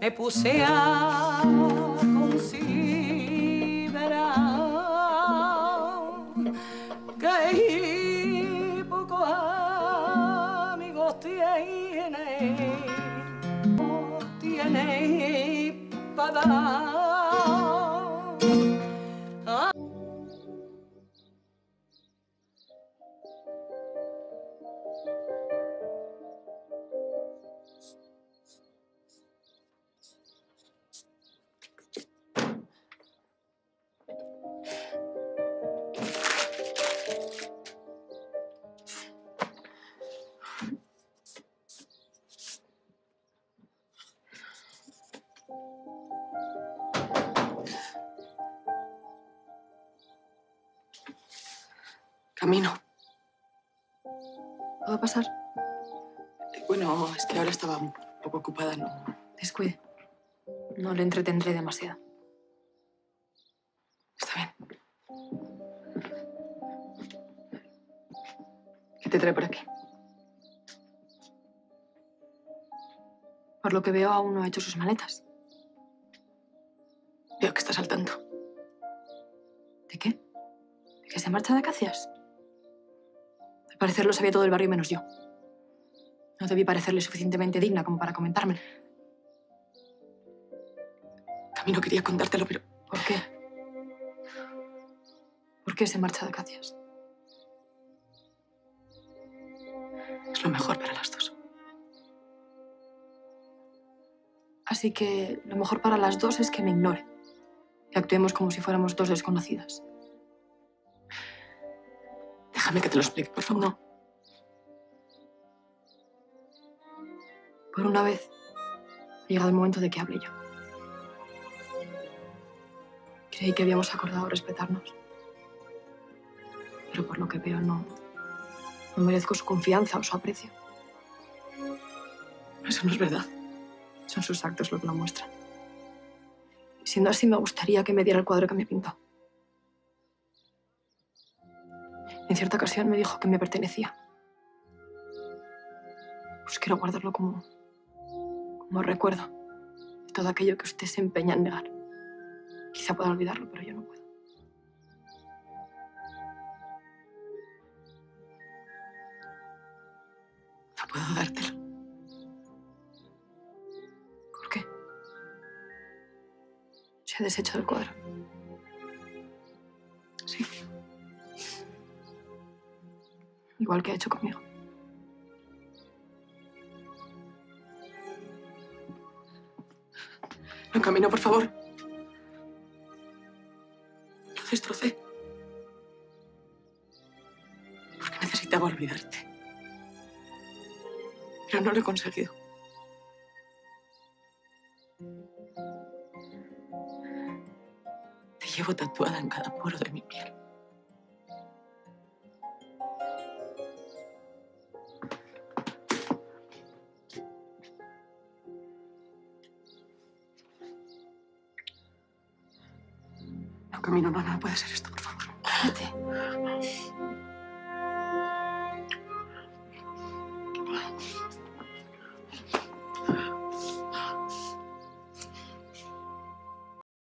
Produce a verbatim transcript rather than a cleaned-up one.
Me puse a considerar que pocos amigos tiene, tiene para dar. Camino. ¿Todo va a pasar? Bueno, es que ahora estaba un poco ocupada, ¿no? Descuide. No le entretendré demasiado. Está bien. ¿Qué te trae por aquí? Por lo que veo, aún no ha hecho sus maletas. Veo que estás al tanto. ¿De qué? ¿De que se marcha de Acacias? Al parecer lo sabía todo el barrio menos yo. No debí parecerle suficientemente digna como para comentármelo. Camino, quería contártelo, pero... ¿Por qué? ¿Por qué se marcha de Acacias? Es lo mejor para las dos. Así que lo mejor para las dos es que me ignore. Que actuemos como si fuéramos dos desconocidas. Déjame que te lo explique, por favor. No. Por una vez, ha llegado el momento de que hable yo. Creí que habíamos acordado respetarnos. Pero por lo que veo, no, no merezco su confianza o su aprecio. Eso no es verdad. Son sus actos lo que lo muestran. Siendo así, me gustaría que me diera el cuadro que me pintó. En cierta ocasión me dijo que me pertenecía. Pues quiero guardarlo como, como recuerdo de todo aquello que usted se empeña en negar. Quizá pueda olvidarlo, pero yo no puedo. No puedo dártelo. ¿Por qué? Se ha deshecho del cuadro. Sí. Igual que ha hecho conmigo. No, Camino, por favor. Lo destrocé. Porque necesitaba olvidarte. Pero no lo he conseguido. Te llevo tatuada en cada poro de mi piel. Camino, no, no puede ser esto, por favor. Cállate.